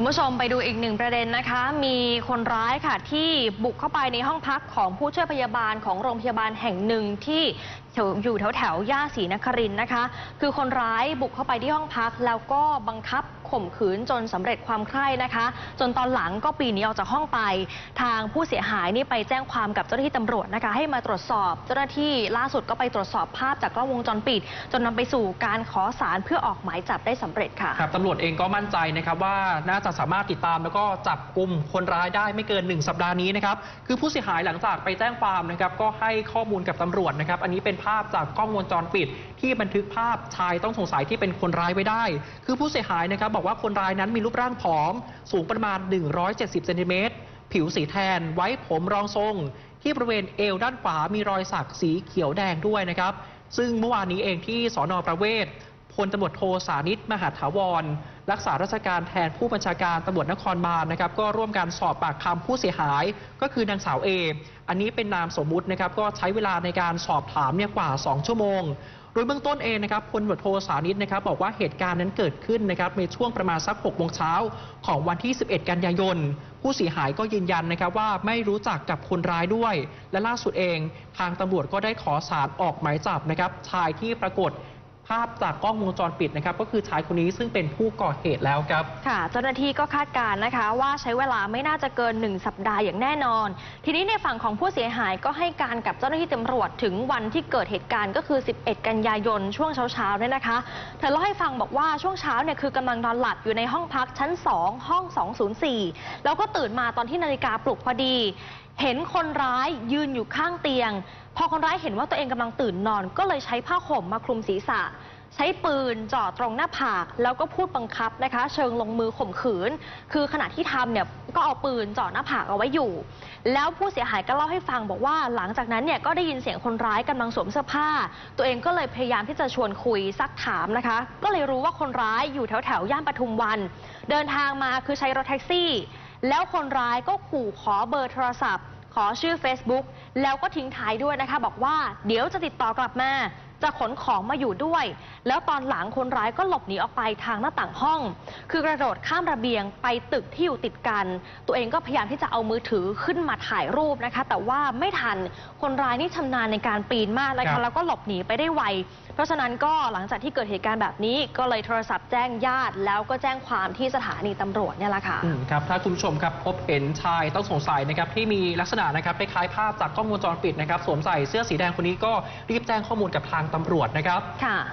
คุณผู้ชมไปดูอีกหนึ่งประเด็นนะคะมีคนร้ายค่ะที่บุกเข้าไปในห้องพักของผู้ช่วยพยาบาลของโรงพยาบาลแห่งหนึ่งที่อยู่แถวย่านศรีนครินทร์นะคะคือคนร้ายบุกเข้าไปที่ห้องพักแล้วก็บังคับข่มขืนจนสำเร็จความใคร่นะคะจนตอนหลังก็ปีนหนีออกจากห้องไปทางผู้เสียหายนี่ไปแจ้งความกับเจ้าหน้าที่ตำรวจนะคะให้มาตรวจสอบเจ้าหน้าที่ล่าสุดก็ไปตรวจสอบภาพจากกล้องวงจรปิดจนนำไปสู่การขอศาลเพื่อออกหมายจับได้สำเร็จค่ะครับตำรวจเองก็มั่นใจนะครับว่าน่าจะสามารถติดตามแล้วก็จับกลุ่มคนร้ายได้ไม่เกิน1สัปดาห์นี้นะครับคือผู้เสียหายหลังจากไปแจ้งความนะครับก็ให้ข้อมูลกับตำรวจนะครับอันนี้เป็นภาพจากกล้องวงจรปิดที่บันทึกภาพชายต้องสงสัยที่เป็นคนร้ายไว้ได้คือผู้เสียหายนะครับบอกว่าคนร้ายนั้นมีรูปร่างผอมสูงประมาณ170เซนติเมตรผิวสีแทนไว้ผมรองทรงที่บริเวณเอวด้านขวามีรอยสักสีเขียวแดงด้วยนะครับซึ่งเมื่อวานนี้เองที่สน.ประเวศพลตำรวจโทสานิตมหาถาวรรักษาราชการแทนผู้บัญชาการตำรวจนครบาลนะครับก็ร่วมการสอบปากคำผู้เสียหายก็คือนางสาวเออันนี้เป็นนามสมมุตินะครับก็ใช้เวลาในการสอบถามเนี่ยกว่า2ชั่วโมงโดยเบื้องต้นเองนะครับพลตำรวจโทสานิตนะครับบอกว่าเหตุการณ์นั้นเกิดขึ้นนะครับในช่วงประมาณสัก 6 โมงเช้าของวันที่11กันยายนผู้เสียหายก็ยืนยันนะครับว่าไม่รู้จักกับคนร้ายด้วยและล่าสุดเองทางตำรวจก็ได้ขอศาลออกหมายจับนะครับชายที่ปรากฏภาพจากกล้องวงจรปิดนะครับก็คือชายคนนี้ซึ่งเป็นผู้ก่อเหตุแล้วครับค่ะเจ้าหน้าที่ก็คาดการณ์นะคะว่าใช้เวลาไม่น่าจะเกิน1สัปดาห์อย่างแน่นอนทีนี้ในฝั่งของผู้เสียหายก็ให้การกับเจ้าหน้าที่ตำรวจถึงวันที่เกิดเหตุการณ์ก็คือ11กันยายนช่วงเช้าเนี่ยนะคะเธอเล่าให้ฟังบอกว่าช่วงเช้าเนี่ยคือกำลังนอนหลับอยู่ในห้องพักชั้น2ห้อง204แล้วก็ตื่นมาตอนที่นาฬิกาปลุกพอดีเห็นคนร้ายยืนอยู่ข้างเตียงพอคนร้ายเห็นว่าตัวเองกำลังตื่นนอนก็เลยใช้ผ้าห่มมาคลุมศีรษะใช้ปืนจ่อตรงหน้าผากแล้วก็พูดบังคับนะคะเชิงลงมือข่มขืนคือขณะที่ทำเนี่ยก็เอาปืนจ่อหน้าผากเอาไว้อยู่แล้วผู้เสียหายก็เล่าให้ฟังบอกว่าหลังจากนั้นเนี่ยก็ได้ยินเสียงคนร้ายกำลังสวมเสื้อผ้าตัวเองก็เลยพยายามที่จะชวนคุยซักถามนะคะก็เลยรู้ว่าคนร้ายอยู่แถวย่านปทุมวันเดินทางมาคือใช้รถแท็กซี่แล้วคนร้ายก็ขู่ขอเบอร์โทรศัพท์ขอชื่อ Facebook แล้วก็ทิ้งท้ายด้วยนะคะบอกว่าเดี๋ยวจะติดต่อกลับมาจะขนของมาอยู่ด้วยแล้วตอนหลังคนร้ายก็หลบหนีออกไปทางหน้าต่างห้องคือกระโดดข้ามระเบียงไปตึกที่อยู่ติดกันตัวเองก็พยายามที่จะเอามือถือขึ้นมาถ่ายรูปนะคะแต่ว่าไม่ทันคนร้ายนี่ชำนาญในการปีนมากนะคะแล้วก็หลบหนีไปได้ไวเพราะฉะนั้นก็หลังจากที่เกิดเหตุการณ์แบบนี้ก็เลยโทรศัพท์แจ้งญาติแล้วก็แจ้งความที่สถานีตำรวจเนี่ยแหละค่ะครับถ้าคุณผู้ชมครับพบเห็นชายต้องสงสัยนะครับที่มีลักษณะนะครับคล้ายภาพจากกล้องวงจรปิดนะครับสวมใส่เสื้อสีแดงคนนี้ก็รีบแจ้งข้อมูลกับทางตำรวจนะครับค่ะ